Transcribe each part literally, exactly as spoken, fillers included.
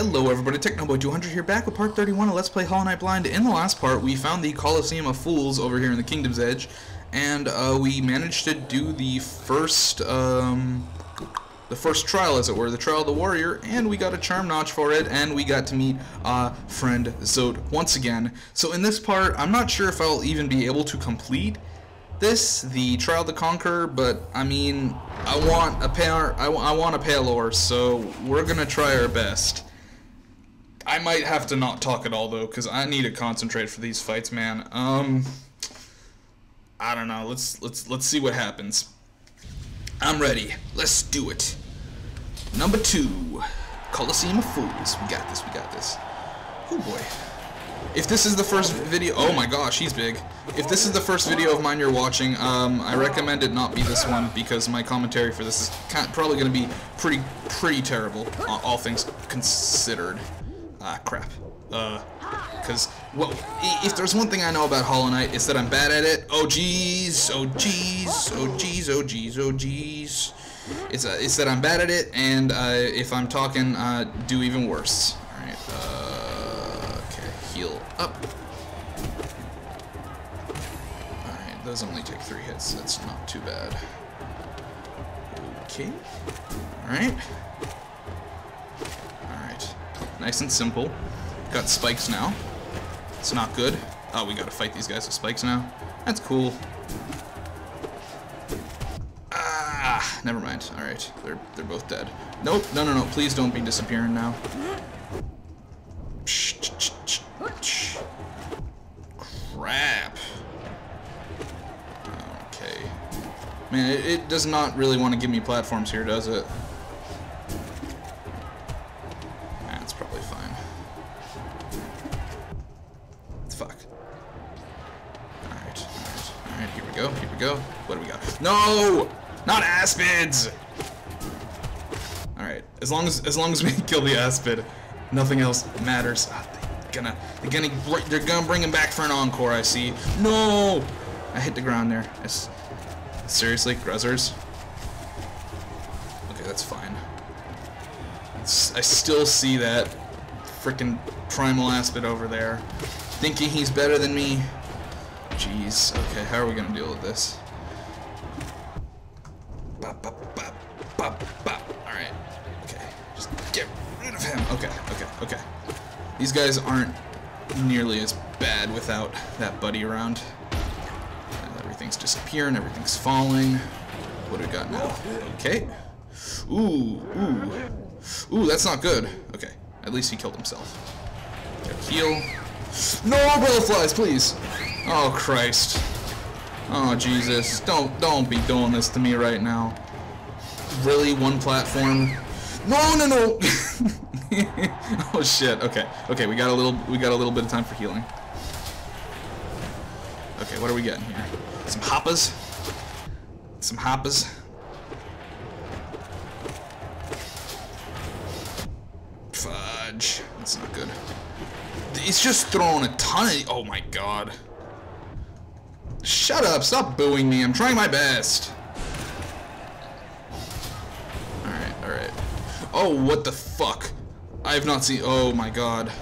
Hello everybody, TechnoBoy two hundred here, back with part thirty-one of Let's Play Hollow Knight Blind. In the last part, we found the Colosseum of Fools over here in the Kingdom's Edge, and uh, we managed to do the first, um, the first trial, as it were, the Trial of the Warrior, and we got a Charm Notch for it, and we got to meet uh, friend Zote once again. So in this part, I'm not sure if I'll even be able to complete this, the Trial of the Conqueror, but I mean, I want a pale, I, I want a Pale Ore, so we're gonna try our best. I might have to not talk at all, though, because I need to concentrate for these fights, man. Um, I don't know. Let's let's let's see what happens. I'm ready. Let's do it. Number two, Colosseum of Fools. We got this. We got this. Oh boy. If this is the first video, oh my gosh, he's big. If this is the first video of mine you're watching, um, I recommend it not be this one because my commentary for this is kind of, probably going to be pretty pretty terrible, all things considered. Ah, crap. Uh, because, well, if there's one thing I know about Hollow Knight, it's that I'm bad at it. Oh, jeez, oh, jeez, oh, jeez, oh, jeez, oh, jeez. It's, uh, it's that I'm bad at it, and, uh, if I'm talking, uh, do even worse. Alright, uh, okay, heal up. Alright, those only take three hits, that's not too bad. Okay, alright. Nice and simple. Got spikes now. It's not good. Oh, we gotta fight these guys with spikes now. That's cool. Ah, never mind. All right, they're they're both dead. Nope. No, no, no. Please don't be disappearing now. Crap. Okay. Man, it, it does not really want to give me platforms here, does it? Go. What do we got? No! Not aspids! Alright, as long as as long as we kill the aspid, nothing else matters. Oh, they're gonna they're gonna they're gonna bring him back for an encore, I see. No! I hit the ground there. It's, seriously, Gruzzers? Okay, that's fine. It's, I still see that freaking primal aspid over there. Thinking he's better than me. Jeez, okay, how are we gonna deal with this? Bop, bop, bop, bop, bop. Alright, okay, just get rid of him. Okay, okay, okay. These guys aren't nearly as bad without that buddy around. And everything's disappearing, everything's falling. What do we got now? Okay. Ooh, ooh. Ooh, that's not good. Okay, at least he killed himself. Heal. No umbrella flies, please! Oh Christ. Oh Jesus. Don't don't be doing this to me right now. Really? One platform? No no no. Oh shit. Okay. Okay, we got a little we got a little bit of time for healing. Okay, what are we getting here? Some hoppers? Some hoppers. Fudge. That's not good. It's just throwing a ton of oh my god. Shut up, stop booing me, I'm trying my best. Alright, alright. Oh, what the fuck? I have not seen- oh my god.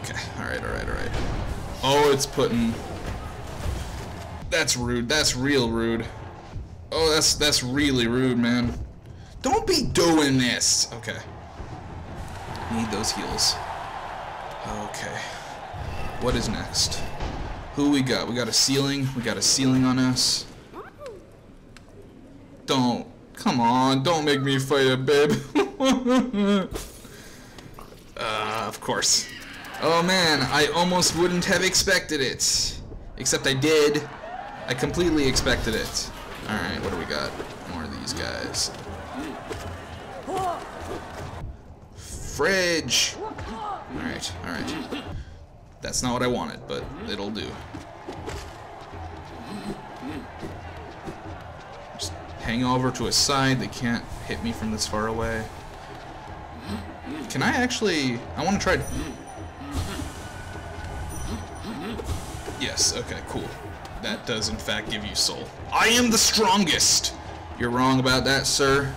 Okay, alright, alright, alright. Oh, it's putting- that's rude, that's real rude. Oh, that's- that's really rude, man. Don't be doing this! Okay. Need those heals. Okay. What is next? Who we got? We got a ceiling. We got a ceiling on us. Don't. Come on. Don't make me fight it, babe. uh, of course. Oh, man. I almost wouldn't have expected it. Except I did. I completely expected it. Alright, what do we got? More of these guys. Fridge! Alright, alright. That's not what I wanted, but it'll do. Just hang over to a side. They can't hit me from this far away. Can I actually... I want to try... Yes, okay, cool. That does, in fact, give you soul. I am the strongest! You're wrong about that, sir.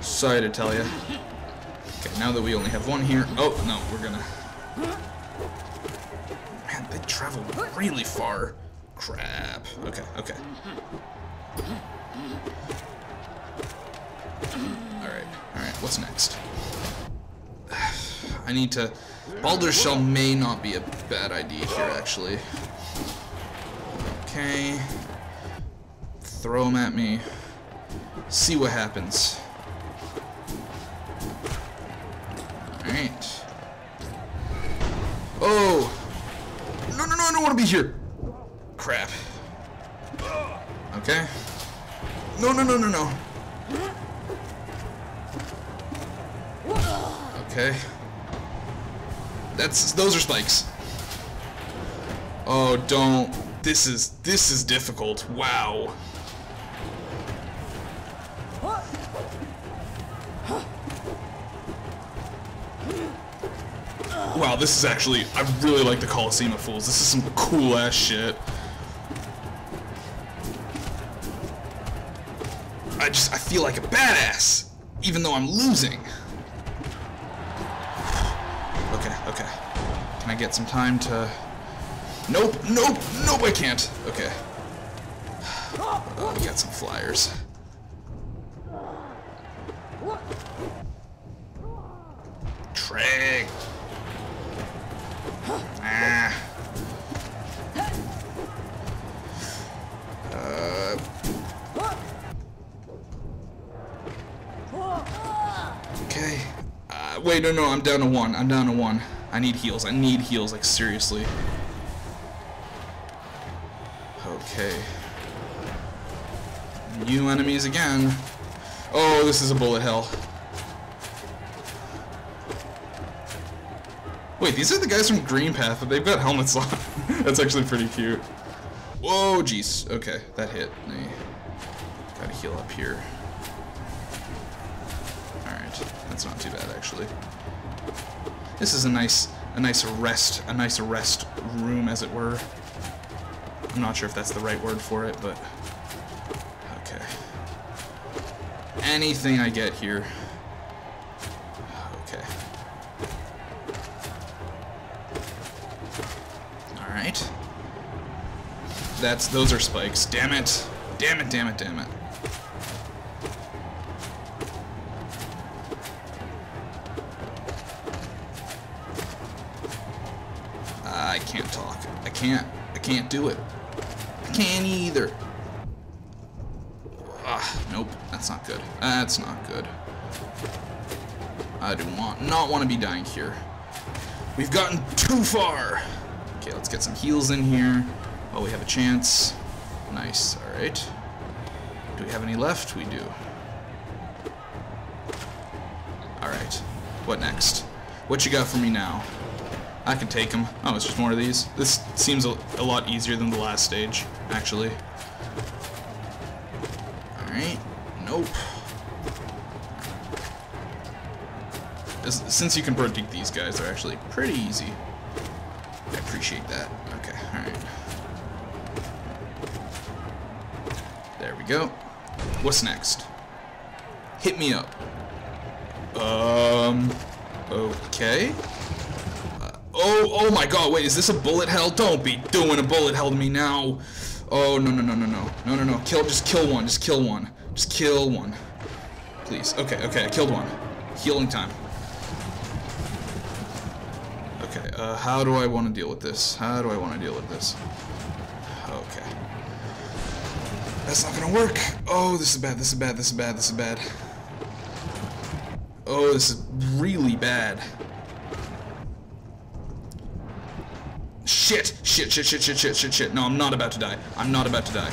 Sorry to tell you. Okay, now that we only have one here. Oh, no, we're gonna... Man, they travel really far. Crap. Okay, okay. Alright, alright, what's next? I need to... Baldur shell may not be a bad idea here, actually. Okay. Throw him at me. See what happens. Alright. Oh! No, no, no, I don't want to be here! Crap. Okay. No, no, no, no, no. Okay. That's, those are spikes. Oh, don't. This is, this is difficult. Wow. Wow, this is actually, I really like the Colosseum of Fools. This is some cool ass shit. I just, I feel like a badass, even though I'm losing. Okay, okay. Can I get some time to... Nope, nope, nope, I can't. Okay. Oh, we got some flyers. Trick. Ah. Uh. Okay. Uh, wait, no, no, I'm down to one. I'm down to one. I need heals. I need heals, like, seriously. Okay. New enemies again. Oh, this is a bullet hell. Wait, these are the guys from Greenpath, but they've got helmets on. That's actually pretty cute. Whoa, jeez. Okay, that hit me. Gotta heal up here. Alright, that's not too bad, actually. This is a nice, a nice rest, a nice rest room, as it were. I'm not sure if that's the right word for it, but... Okay. Anything I get here... That's, those are spikes. Damn it. Damn it, damn it, damn it. I can't talk. I can't. I can't do it. I can't either. Ugh, nope. That's not good. That's not good. I do want, not want to be dying here. We've gotten too far. Okay, let's get some heals in here. Oh, we have a chance. Nice, alright. Do we have any left? We do. Alright, what next? What you got for me now? I can take them. Oh, it's just more of these. This seems a, a lot easier than the last stage, actually. Alright, nope. As, since you can predict these guys, they're actually pretty easy. I appreciate that. Okay, alright. There we go. What's next? Hit me up. Um. Okay. Uh, oh, oh my god, wait, is this a bullet hell? Don't be doing a bullet hell to me now. Oh, no, no, no, no, no. No, no, no. Kill, just kill one. Just kill one. Just kill one. Please. Okay, okay, I killed one. Healing time. Okay, uh, how do I want to deal with this? How do I want to deal with this? Okay. That's not gonna work. Oh, this is bad, this is bad, this is bad, this is bad. Oh, this is really bad. Shit, shit, shit, shit, shit, shit, shit, shit. No, I'm not about to die. I'm not about to die.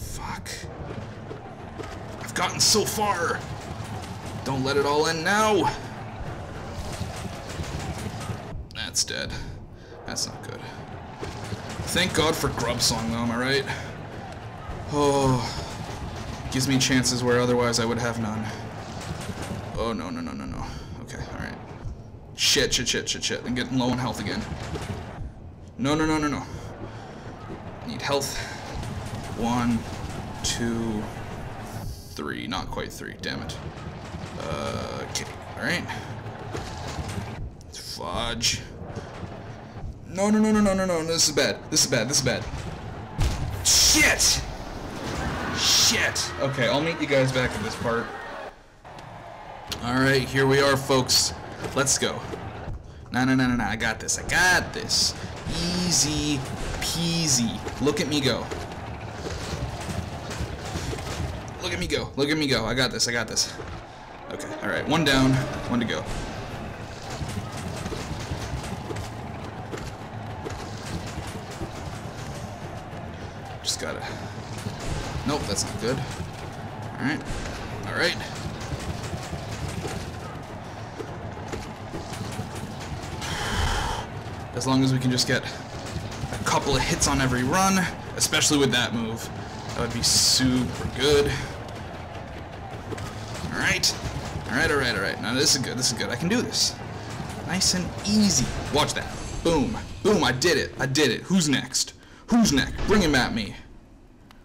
Fuck. I've gotten so far. Don't let it all end now. That's dead. That's not good. Thank God for Grubsong, though, am I right? Oh, gives me chances where otherwise I would have none. Oh, no, no, no, no, no. Okay, alright. Shit, shit, shit, shit, shit. I'm getting low on health again. No, no, no, no, no. Need health. One, two, three. Not quite three, damn it. Uh, okay, alright. Fudge. No, no, no, no, no, no, no, this is bad. This is bad, this is bad. Shit! Shit! Okay, I'll meet you guys back in this part. Alright, here we are, folks. Let's go. No, no, no, no, no, I got this, I got this. Easy peasy. Look at me go. Look at me go, look at me go. I got this, I got this. Okay, alright, one down, one to go. Just gotta... Nope, that's not good. Alright, alright. As long as we can just get a couple of hits on every run, especially with that move, that would be super good. Alright, alright, alright, alright. Now this is good, this is good. I can do this. Nice and easy. Watch that. Boom. Boom, I did it. I did it. Who's next? Who's next? Bring him at me.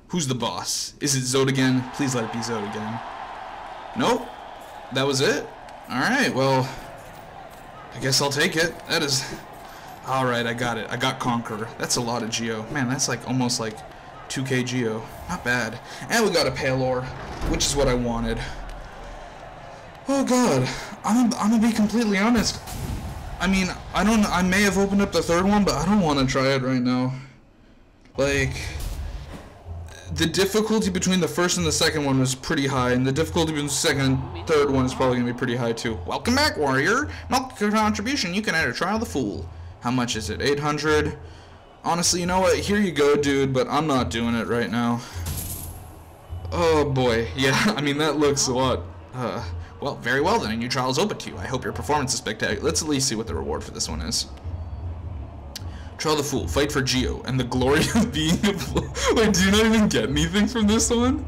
Who's the boss? Is it Zote again? Please let it be Zote again. Nope. That was it? Alright, well, I guess I'll take it. That is... Alright, I got it. I got Conqueror. That's a lot of Geo. Man, that's like almost like two K Geo. Not bad. And we got a Pale Ore, which is what I wanted. Oh god. I'm, I'm gonna be completely honest. I mean, I don't... I may have opened up the third one, but I don't want to try it right now. Like... The difficulty between the first and the second one was pretty high, and the difficulty between the second and third one is probably going to be pretty high too. Welcome back, Warrior! Not your contribution, you can add a Trial of the Fool. How much is it? eight hundred? Honestly, you know what? Here you go, dude, but I'm not doing it right now. Oh, boy. Yeah, I mean, that looks a lot... Uh, well, very well, then. A new trial is open to you. I hope your performance is spectacular. Let's at least see what the reward for this one is. Trial the Fool. Fight for Geo and the glory of being a fool. Wait, do you not even get anything from this one?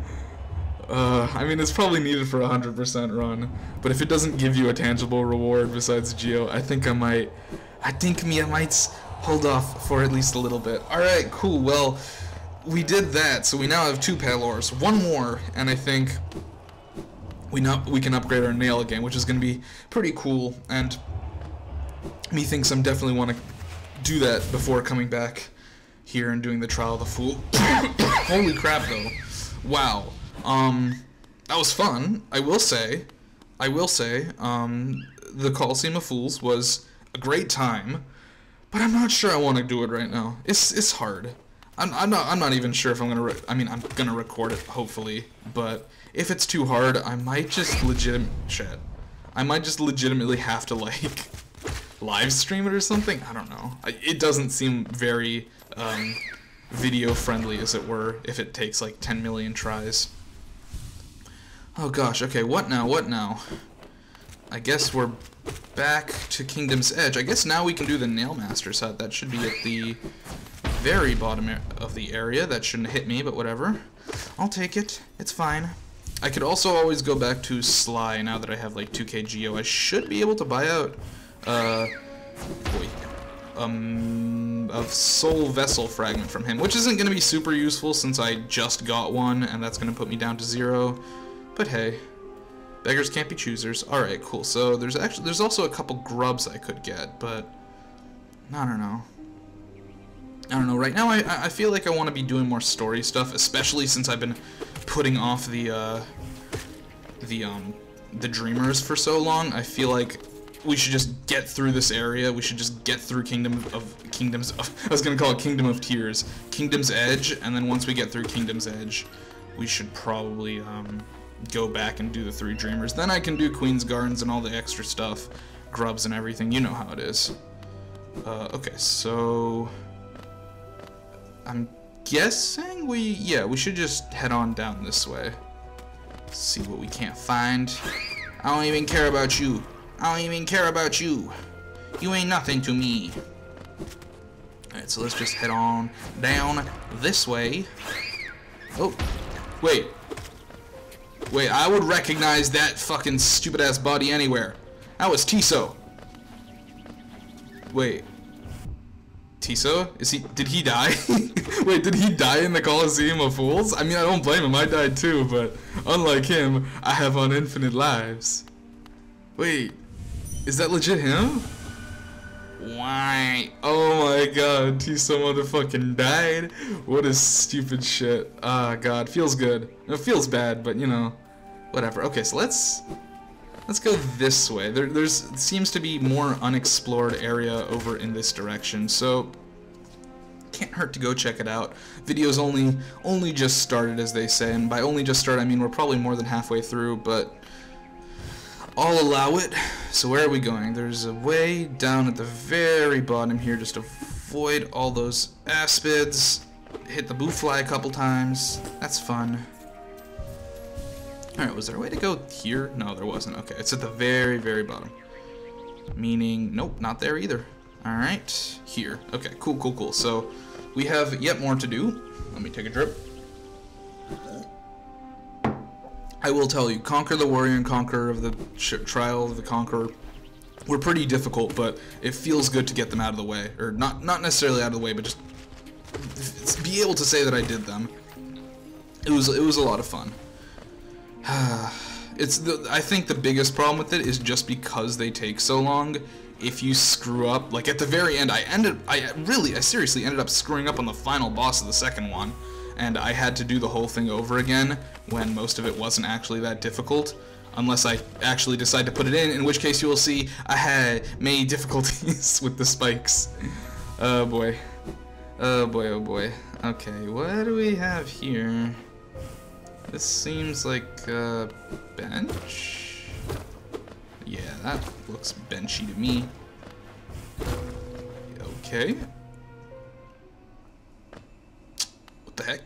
Uh, I mean, it's probably needed for a one hundred percent run, but if it doesn't give you a tangible reward besides Geo, I think I might... I think me, I might hold off for at least a little bit. Alright, cool, well, we did that, so we now have two Pale Ores. One more, and I think we not, we can upgrade our Nail again, which is going to be pretty cool, and methinks I'm definitely want to do that before coming back here and doing the Trial of the Fool. Holy crap, though. Wow. Um, that was fun, I will say. I will say, um, the Colosseum of Fools was... a great time, but I'm not sure I want to do it right now. It's it's hard. I'm I'm not I'm not even sure if I'm gonna. Re I mean I'm gonna record it hopefully, but if it's too hard, I might just legit shit. I might just legitimately have to like live stream it or something. I don't know. I, it doesn't seem very um, video friendly, as it were, if it takes like ten million tries. Oh gosh. Okay. What now? What now? I guess we're back to Kingdom's Edge. I guess now we can do the Nailmaster's Hut. That should be at the very bottom of the area. That shouldn't hit me, but whatever. I'll take it. It's fine. I could also always go back to Sly now that I have like two K Geo. I should be able to buy out uh, boy, um, a soul vessel fragment from him, which isn't going to be super useful since I just got one, and that's going to put me down to zero. But hey. Beggars can't be choosers. Alright, cool. So there's actually there's also a couple grubs I could get, but I don't know. I don't know. Right now I I feel like I want to be doing more story stuff, especially since I've been putting off the uh the um the Dreamers for so long. I feel like we should just get through this area. We should just get through Kingdom of Kingdoms of I was gonna call it Kingdom of Tears. Kingdom's Edge, and then once we get through Kingdom's Edge, we should probably um go back and do the Three Dreamers. Then I can do Queen's Gardens and all the extra stuff. Grubs and everything. You know how it is. Uh, okay, so... I'm guessing we... Yeah, we should just head on down this way. See what we can't find. I don't even care about you. I don't even care about you. You ain't nothing to me. Alright, so let's just head on down this way. Oh, wait. Wait, I would recognize that fucking stupid-ass body anywhere. That was Tiso. Wait. Tiso? Is he? Did he die? Wait, did he die in the Colosseum of Fools? I mean, I don't blame him. I died too, but unlike him, I have on infinite lives. Wait, is that legit him? Why? Oh my God, Tiso motherfucking died. What a stupid shit. Ah, God, feels good. It feels bad, but you know, whatever. Okay, so let's. Let's go this way. There there's seems to be more unexplored area over in this direction, so can't hurt to go check it out. Video's only only just started, as they say, and by only just started I mean we're probably more than halfway through, but I'll allow it. So where are we going? There's a way down at the very bottom here. Just avoid all those aspids. Hit the blue fly a couple times. That's fun. Alright, was there a way to go here? No, there wasn't. Okay, it's at the very, very bottom. Meaning, nope, not there either. Alright, here. Okay, cool, cool, cool. So, we have yet more to do. Let me take a drip. I will tell you, Conquer the Warrior and Conqueror of the Trial of the Conqueror were pretty difficult, but it feels good to get them out of the way. Or, not, not necessarily out of the way, but just be able to say that I did them. It was, it was a lot of fun. It's the, I think the biggest problem with it is just because they take so long. If you screw up, like at the very end, I ended, I really, I seriously ended up screwing up on the final boss of the second one, and I had to do the whole thing over again when most of it wasn't actually that difficult, unless I actually decide to put it in, in which case you will see I had many difficulties with the spikes. Oh boy. Oh boy, oh boy. Okay, what do we have here? This seems like a bench. Yeah, that looks benchy to me. Okay. What the heck?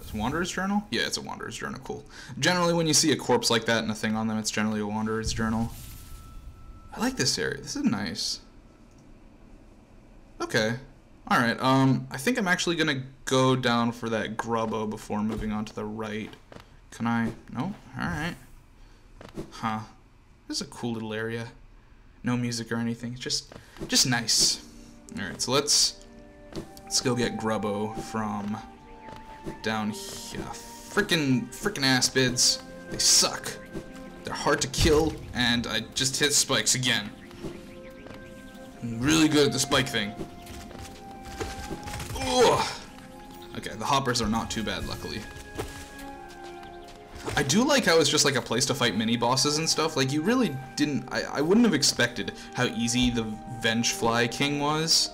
Is Wanderer's Journal? Yeah, it's a Wanderer's Journal. Cool. Generally, when you see a corpse like that and a thing on them, it's generally a Wanderer's Journal. I like this area. This is nice. Okay. Alright, um, I think I'm actually gonna go down for that grubbo before moving on to the right. Can I? No? Alright. Huh. This is a cool little area. No music or anything. It's just, just nice. Alright, so let's, let's go get grubbo from down here. Frickin', frickin' aspids. They suck. They're hard to kill, and I just hit spikes again. I'm really good at the spike thing. Ugh. Okay, the hoppers are not too bad, luckily. I do like how it's just like a place to fight mini-bosses and stuff. Like, you really didn't... I, I wouldn't have expected how easy the Vengefly King was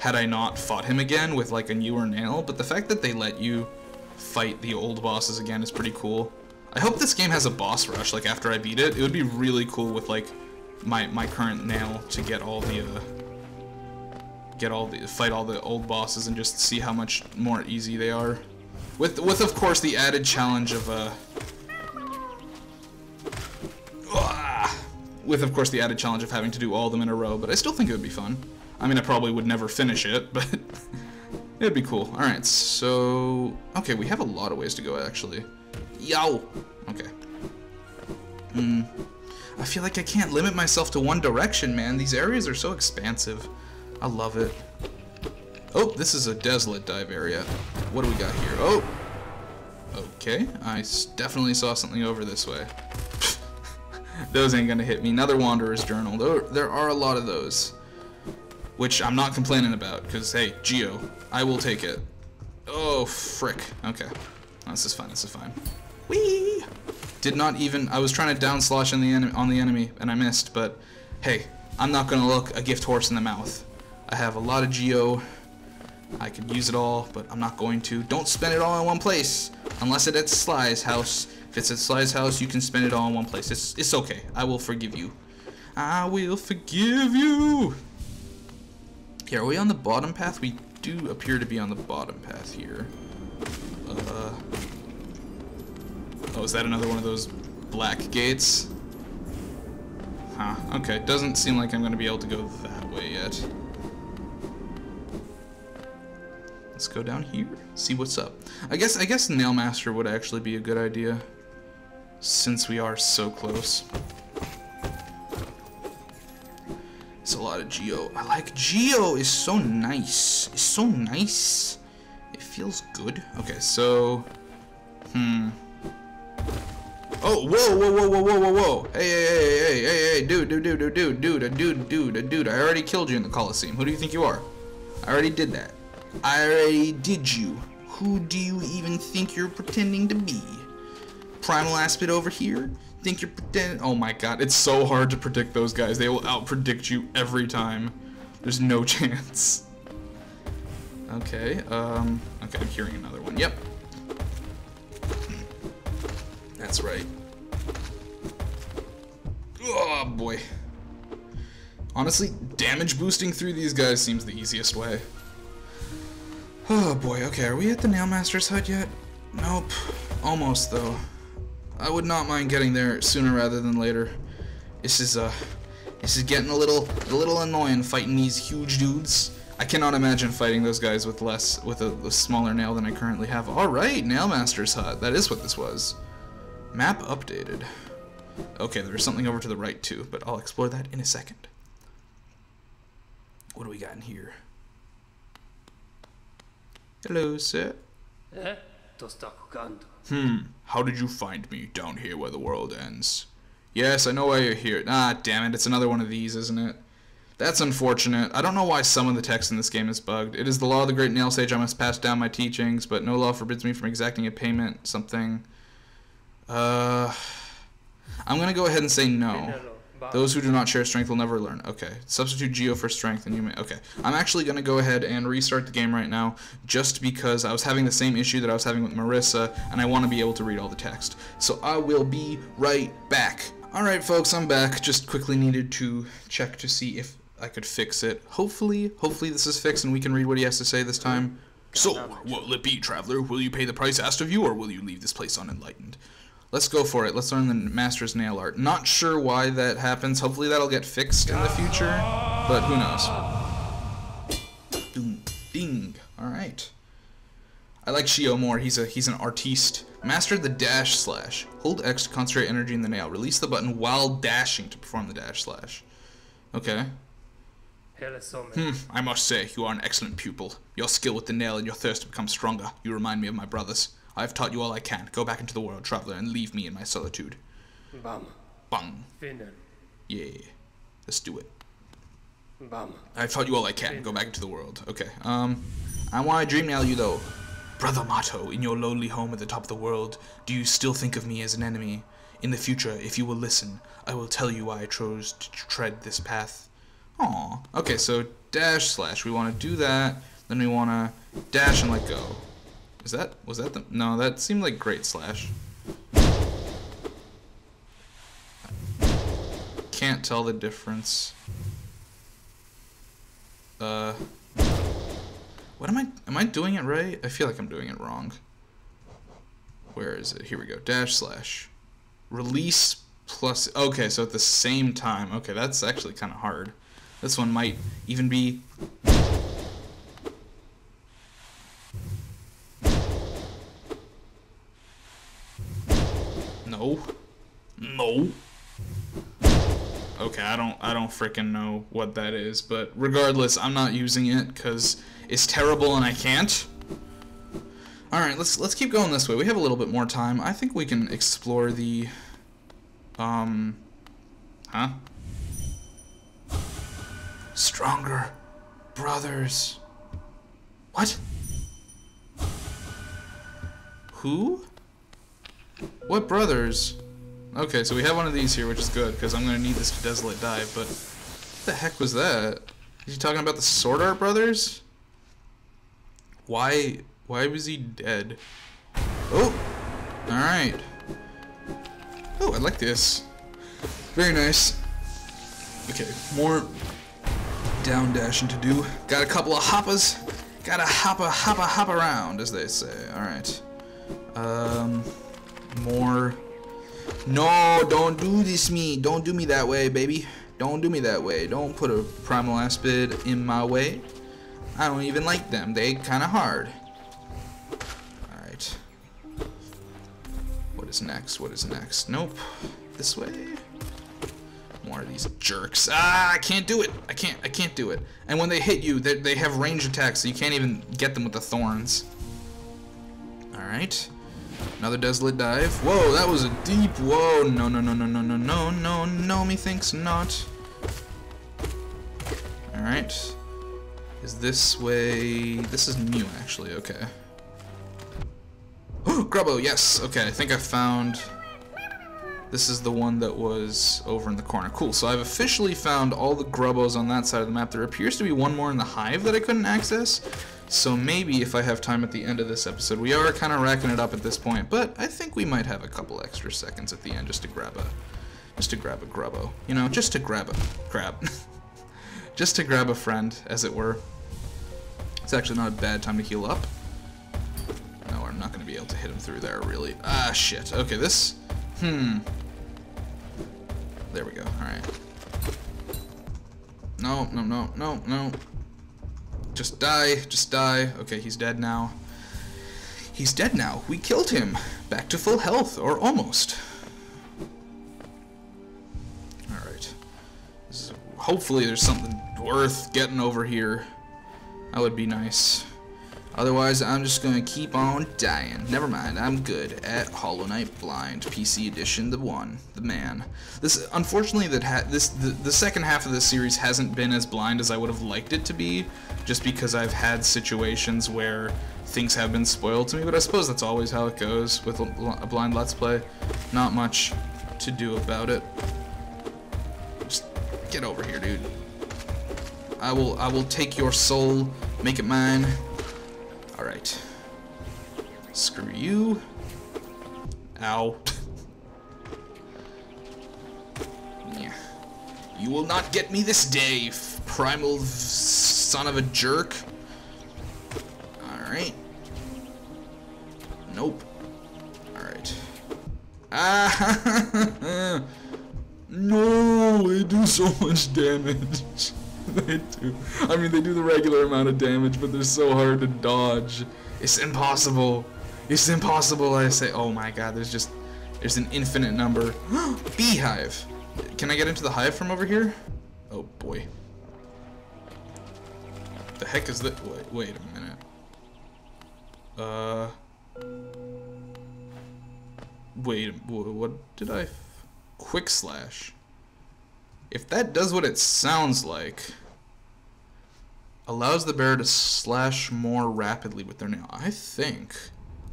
had I not fought him again with, like, a newer nail. But the fact that they let you fight the old bosses again is pretty cool. I hope this game has a boss rush, like, after I beat it. It would be really cool with, like, my, my current nail to get all the... Uh, Get all the fight all the old bosses and just see how much more easy they are, with with of course the added challenge of uh, uh with of course the added challenge of having to do all of them in a row. But I still think it would be fun. I mean, I probably would never finish it, but it'd be cool. All right, so okay, we have a lot of ways to go actually. Yow. Okay. Hmm. I feel like I can't limit myself to one direction, man. These areas are so expansive. I love it. Oh, this is a desolate dive area. What do we got here? Oh! Okay, I definitely saw something over this way. Those ain't gonna hit me. Another Wanderer's Journal. There are a lot of those. Which I'm not complaining about, because, hey, Geo, I will take it. Oh, frick. Okay. This is fine, this is fine. Whee! Did not even... I was trying to down slosh on the, en on the enemy, and I missed, but, hey, I'm not gonna look a gift horse in the mouth. I have a lot of Geo, I could use it all, but I'm not going to. Don't spend it all in one place, unless it's at Sly's house. If it's at Sly's house, you can spend it all in one place. It's, it's okay, I will forgive you. I will forgive you! Here, are we on the bottom path? We do appear to be on the bottom path here. Uh, oh, is that another one of those black gates? Huh, okay, doesn't seem like I'm going to be able to go that way yet. Let's go down here, see what's up. I guess I guess Nailmaster would actually be a good idea, since we are so close. It's a lot of Geo. I like Geo. It's so nice. It's so nice. It feels good. Okay, so... Hmm. Oh, whoa, whoa, whoa, whoa, whoa, whoa, whoa. Hey, hey, hey, hey, hey, hey, dude, dude, dude, dude, dude, dude, dude, dude, dude. I already killed you in the Colosseum. Who do you think you are? I already did that. I already did you. Who do you even think you're pretending to be? Primal Aspid over here? Think you're pretending? Oh my god, it's so hard to predict those guys. They will out-predict you every time. There's no chance. Okay, um, okay, I'm hearing another one. Yep. That's right. Oh boy. Honestly, damage boosting through these guys seems the easiest way. Oh boy, okay, are we at the Nailmaster's Hut yet? Nope. Almost though. I would not mind getting there sooner rather than later. This is uh this is getting a little a little annoying fighting these huge dudes. I cannot imagine fighting those guys with less with a, a smaller nail than I currently have. Alright, Nailmaster's Hut. That is what this was. Map updated. Okay, there's something over to the right too, but I'll explore that in a second. What do we got in here? Hello, sir. Hmm, how did you find me down here where the world ends? Yes, I know why you're here. Ah, damn it, it's another one of these, isn't it? That's unfortunate. I don't know why some of the text in this game is bugged. It is the law of the Great Nail Sage. I must pass down my teachings, but no law forbids me from exacting a payment, something. Uh, I'm gonna go ahead and say no. Those who do not share strength will never learn. Okay, substitute Geo for strength and you may... Okay, I'm actually going to go ahead and restart the game right now just because I was having the same issue that I was having with Marissa and I want to be able to read all the text. So I will be right back. Alright folks, I'm back. Just quickly needed to check to see if I could fix it. Hopefully, hopefully this is fixed and we can read what he has to say this time. So, what'll it be, traveler? Will you pay the price asked of you or will you leave this place unenlightened? Let's go for it. Let's learn the master's nail art. Not sure why that happens. Hopefully that'll get fixed in the future, but who knows. Ding, ding. All right. I like Shio more. He's a he's an artiste. Master the dash slash. Hold X to concentrate energy in the nail. Release the button while dashing to perform the dash slash. Okay. Hmm, I must say, you are an excellent pupil. Your skill with the nail and your thirst to become stronger. You remind me of my brothers. I have taught you all I can. Go back into the world, traveler, and leave me in my solitude. Bam. Bang. Finan. Yeah. Let's do it. Bam. I've taught you all I can. Finan. Go back into the world. Okay. Um, I want to dream nail you, though. Brother Mato, in your lonely home at the top of the world, do you still think of me as an enemy? In the future, if you will listen, I will tell you why I chose to tread this path. Aw. Okay, so dash slash. We want to do that. Then we want to dash and let go. Is that, was that the, no, that seemed like great slash. Can't tell the difference. Uh, what am I, am I doing it right? I feel like I'm doing it wrong. Where is it? Here we go, dash slash. Release plus, okay, so at the same time. Okay, that's actually kind of hard. This one might even be... No. No. Okay, I don't I don't freaking know what that is, but regardless, I'm not using it because it's terrible and I can't. Alright, let's let's keep going this way. We have a little bit more time. I think we can explore the um Huh? Stronger brothers. What? Who? What brothers? Okay, so we have one of these here, which is good, because I'm going to need this desolate dive, but... What the heck was that? Is he talking about the Sword Art brothers? Why... Why was he dead? Oh! Alright. Oh, I like this. Very nice. Okay, more... down dashing to do. Got a couple of hoppers. Gotta hoppa, hoppa, hop around, as they say. Alright. Um... More. No, don't do this me. Don't do me that way, baby. Don't do me that way. Don't put a primal aspid in my way. I don't even like them. They kind of hard. Alright. What is next? What is next? Nope. This way? one of these jerks. Ah, I can't do it. I can't. I can't do it. And when they hit you, they, they have range attacks, so you can't even get them with the thorns. All right. Another desolate dive. Whoa, that was a deep. Whoa, no, no, no, no, no, no, no, no, no. Methinks not. All right. Is this way? This is new, actually. Okay. Oh, Grubbo. Yes. Okay. I think I found. This is the one that was over in the corner. Cool, so I've officially found all the Grubbos on that side of the map. There appears to be one more in the hive that I couldn't access, so maybe if I have time at the end of this episode. We are kind of racking it up at this point, but I think we might have a couple extra seconds at the end just to grab a... Just to grab a Grubbo. You know, just to grab a... Grab. Just to grab a friend, as it were. It's actually not a bad time to heal up. No, I'm not going to be able to hit him through there, really. Ah, shit. Okay, this... Hmm. There we go. Alright. No, no, no, no, no. Just die. Just die. Okay, he's dead now. He's dead now. We killed him. Back to full health, or almost. Alright. So hopefully there's something worth getting over here. That would be nice. Otherwise, I'm just gonna keep on dying. Never mind, I'm good at Hollow Knight Blind, P C Edition, the one, the man. This, unfortunately, that ha this the, the second half of this series hasn't been as blind as I would have liked it to be, just because I've had situations where things have been spoiled to me. But I suppose that's always how it goes with a, a blind Let's Play. Not much to do about it. Just get over here, dude. I will, I will take your soul, make it mine. Alright. Screw you. Ow. Yeah. You will not get me this day, primal son of a jerk. Alright. Nope. Alright. Ah! No! They do so much damage. They do. I mean, they do the regular amount of damage, but they're so hard to dodge. It's impossible. It's impossible, I say. Oh my god, there's just... There's an infinite number. Beehive! Can I get into the hive from over here? Oh boy. The heck is that? Wait, wait a minute. Uh... Wait, what did I... Quick slash. If that does what it sounds like, allows the bearer to slash more rapidly with their nail. I think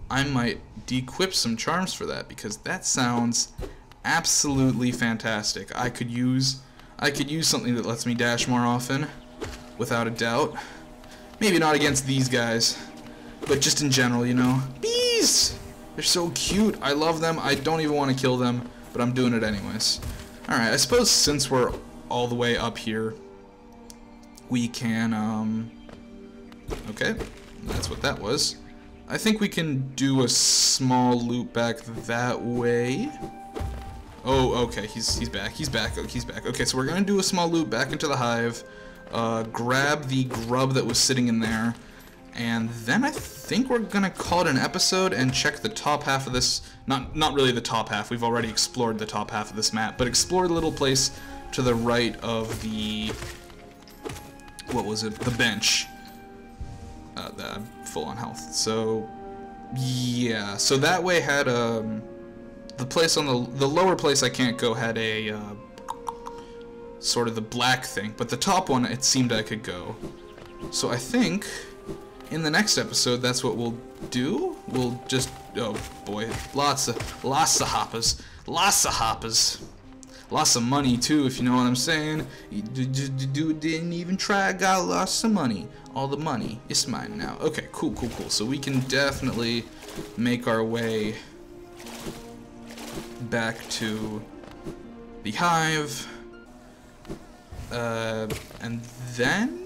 I might dequip some charms for that, because that sounds absolutely fantastic. I could use I could use something that lets me dash more often, without a doubt. Maybe not against these guys, but just in general, you know. Bees! They're so cute. I love them. I don't even want to kill them, but I'm doing it anyways. Alright, I suppose since we're all the way up here, we can, um... okay, that's what that was. I think we can do a small loop back that way. Oh, okay, he's, he's back, he's back, oh, he's back. Okay, so we're gonna do a small loop back into the hive, uh, grab the grub that was sitting in there, and then I think we're gonna call it an episode and check the top half of this. Not not really the top half, we've already explored the top half of this map, but explore the little place to the right of the... what was it? The bench. Uh, I'm full on health, so... yeah, so that way had um the place on the... the lower place I can't go had a... Uh, sort of the black thing, but the top one, it seemed I could go. So I think... in the next episode, that's what we'll do. We'll just... oh boy, lots of lots of hoppers, lots of hoppers, lots of money too, if you know what I'm saying. Dude didn't even try, got lots of money. All the money, it's mine now. Okay, cool, cool, cool. So we can definitely make our way back to the hive, uh, and then.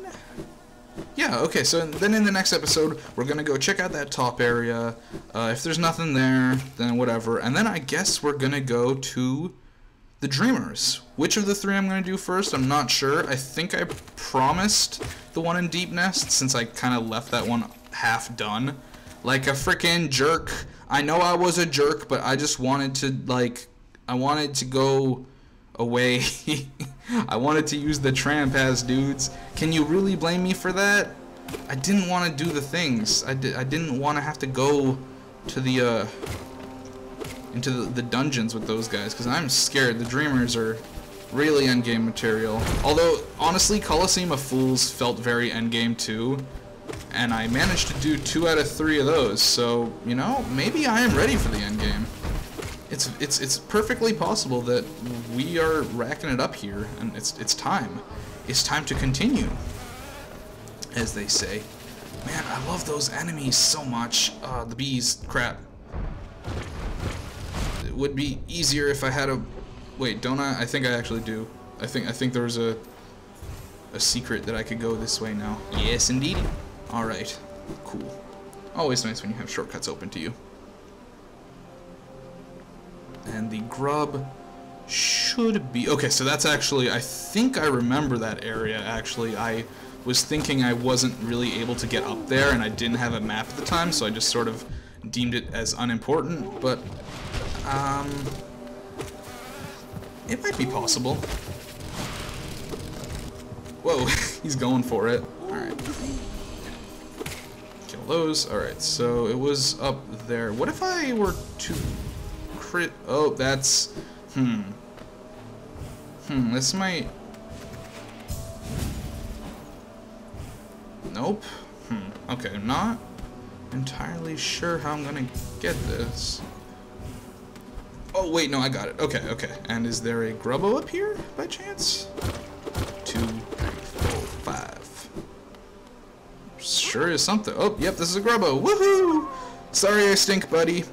Yeah, okay, so then in the next episode, we're going to go check out that top area. Uh, if there's nothing there, then whatever. And then I guess we're going to go to the Dreamers. Which of the three I'm going to do first, I'm not sure. I think I promised the one in Deep Nest, since I kind of left that one half done. Like a frickin' jerk. I know I was a jerk, but I just wanted to, like, I wanted to go... away. I wanted to use the tram pass, dudes. Can you really blame me for that? I didn't want to do the things. I, di I didn't want to have to go to the, uh, into the, the dungeons with those guys, because I'm scared. The Dreamers are really endgame material. Although, honestly, Colosseum of Fools felt very endgame too, and I managed to do two out of three of those, so, you know, maybe I am ready for the endgame. It's, it's, it's perfectly possible that we are racking it up here, and it's, it's time. It's time to continue, as they say. Man, I love those enemies so much. Uh, the bees, crap. It would be easier if I had a... Wait, don't I? I think I actually do. I think I think there was a a secret that I could go this way now. Yes, indeed. All right, cool. Always nice when you have shortcuts open to you. And the grub should be okay. So that's actually, I think I remember that area. Actually, I was thinking I wasn't really able to get up there, and I didn't have a map at the time, so I just sort of deemed it as unimportant. But um. It might be possible. Whoa, he's going for it. Alright. Kill those. Alright, so it was up there. What if I were to crit? Oh, that's... Hmm. Hmm, this might... Nope. Hmm, okay, I'm not entirely sure how I'm gonna get this. Oh, wait, no, I got it. Okay, okay. And is there a grubbo up here, by chance? Two, three, four, five. Sure is something. Oh, yep, this is a grubbo. Woohoo! Sorry I stink, buddy.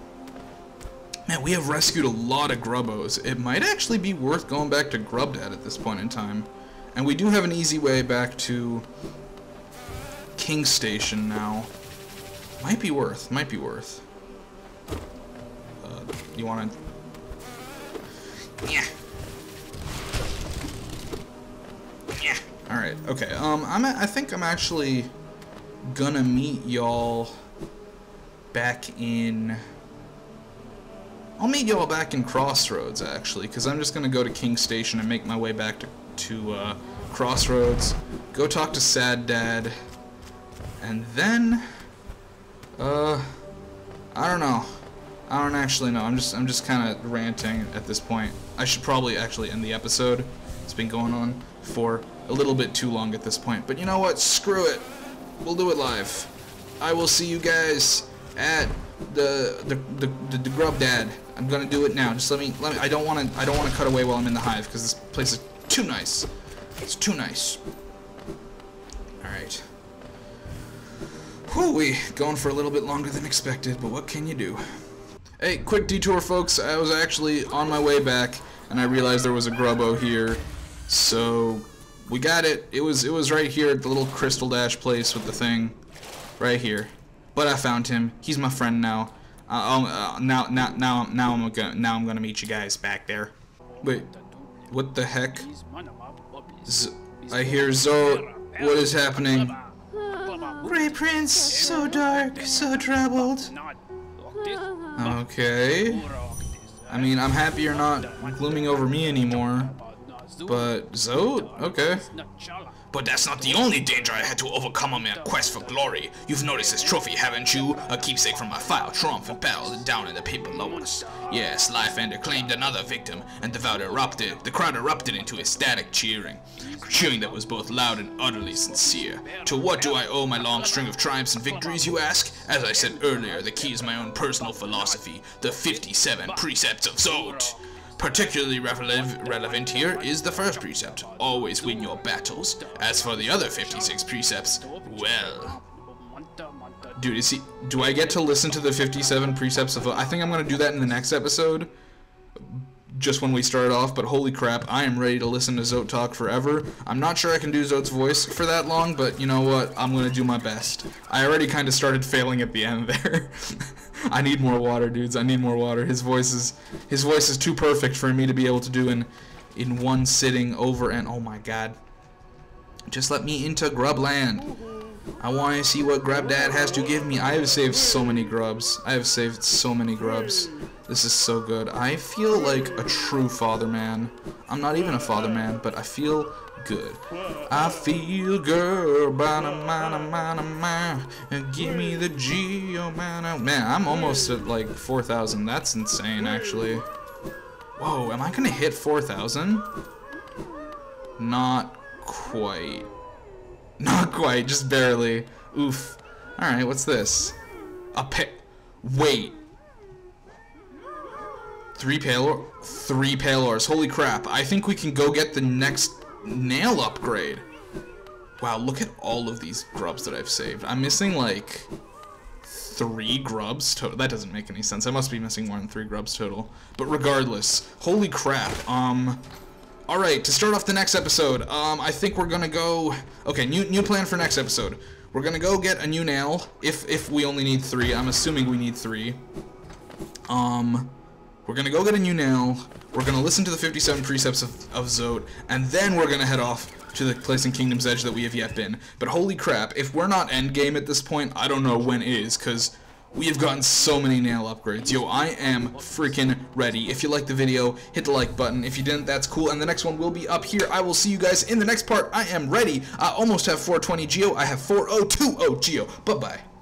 Man, we have rescued a lot of grubbos. It might actually be worth going back to Grubdad at this point in time. And we do have an easy way back to King Station now. Might be worth, might be worth. Uh, you want to... Yeah. Yeah. All right. Okay. Um, I'm. I think I'm actually gonna meet y'all back in. I'll meet y'all back in Crossroads actually, because I'm just gonna go to King Station and make my way back to to uh, Crossroads. Go talk to Sad Dad, and then. Uh, I don't know. I don't actually know. I'm just I'm just kind of ranting at this point. I should probably actually end the episode. It's been going on for a little bit too long at this point. But you know what? Screw it. We'll do it live. I will see you guys at the the the, the, the Grubdad. I'm gonna do it now. Just let me let me. I don't want to I don't want to cut away while I'm in the hive because this place is too nice. It's too nice. All right. Whew, we going for a little bit longer than expected, but what can you do? Hey, quick detour, folks. I was actually on my way back, and I realized there was a grubbo here, so we got it. It was it was right here at the little crystal dash place with the thing, right here. But I found him. He's my friend now. Uh, uh, now now now now I'm gonna now I'm gonna meet you guys back there. Wait, what the heck? Z I hear Zote. What is happening? Grey Prince, so dark, so troubled. Okay. I mean, I'm happy you're not glooming over me anymore. But Zote? Okay. But that's not the only danger I had to overcome on my quest for glory. You've noticed this trophy, haven't you? A keepsake from my file, triumph and battle down in the paper lowers. Yeah, Sly Fender claimed another victim, and the crowd erupted. The crowd erupted into ecstatic cheering. Cheering that was both loud and utterly sincere. To what do I owe my long string of triumphs and victories, you ask? As I said earlier, the key is my own personal philosophy, the fifty-seven precepts of Zote. Particularly relevant here is the first precept, always win your battles. As for the other fifty-six precepts, well... Dude, is he, do I get to listen to the fifty-seven precepts of... I think I'm going to do that in the next episode, just when we start off, but holy crap, I am ready to listen to Zote talk forever. I'm not sure I can do Zote's voice for that long, but you know what, I'm going to do my best. I already kind of started failing at the end there. I need more water, dudes. I need more water. His voice is his voice is too perfect for me to be able to do in in one sitting over and oh my god. Just let me into Grubland. I want to see what Grubdad has to give me. I have saved so many grubs. I have saved so many grubs. This is so good. I feel like a true father man. I'm not even a father man, but I feel good. I feel good. Give me the Geo man. Man, I'm almost at like four thousand. That's insane, actually. Whoa, am I gonna hit four thousand? Not quite. Not quite, just barely. Oof. Alright, what's this? A pa- Wait. Three Pale Ore? Three Pale Ores. Holy crap. I think we can go get the next nail upgrade. Wow, look at all of these grubs that I've saved. I'm missing, like, three grubs total. That doesn't make any sense. I must be missing more than three grubs total. But regardless, holy crap. Um... Alright, to start off the next episode, um, I think we're gonna go... Okay, new new plan for next episode. We're gonna go get a new nail, if if we only need three. I'm assuming we need three. Um, we're gonna go get a new nail, we're gonna listen to the fifty-seven precepts of, of Zote, and then we're gonna head off to the place in Kingdom's Edge that we have yet been. But holy crap, if we're not endgame at this point, I don't know when is, because... we have gotten so many nail upgrades. Yo, I am freaking ready. If you liked the video, hit the like button. If you didn't, that's cool. And the next one will be up here. I will see you guys in the next part. I am ready. I almost have four twenty Geo. I have four oh two oh Geo. Bye-bye.